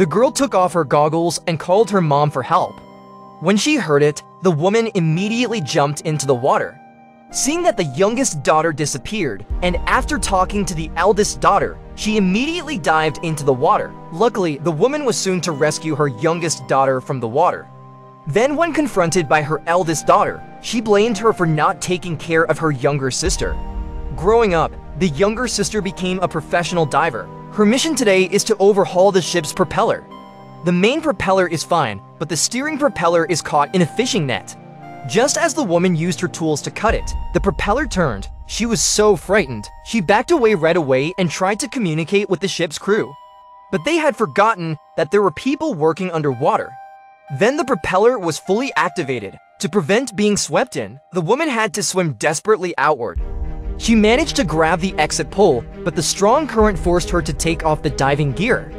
The girl took off her goggles and called her mom for help. When she heard it, the woman immediately jumped into the water. Seeing that the youngest daughter disappeared, and after talking to the eldest daughter, she immediately dived into the water. Luckily, the woman was soon to rescue her youngest daughter from the water. Then, when confronted by her eldest daughter, she blamed her for not taking care of her younger sister. Growing up, the younger sister became a professional diver. Her mission today is to overhaul the ship's propeller. The main propeller is fine, but the steering propeller is caught in a fishing net. Just as the woman used her tools to cut it, the propeller turned. She was so frightened, she backed away right away and tried to communicate with the ship's crew. But they had forgotten that there were people working underwater. Then the propeller was fully activated. To prevent being swept in, the woman had to swim desperately outward. She managed to grab the exit pole, but the strong current forced her to take off the diving gear.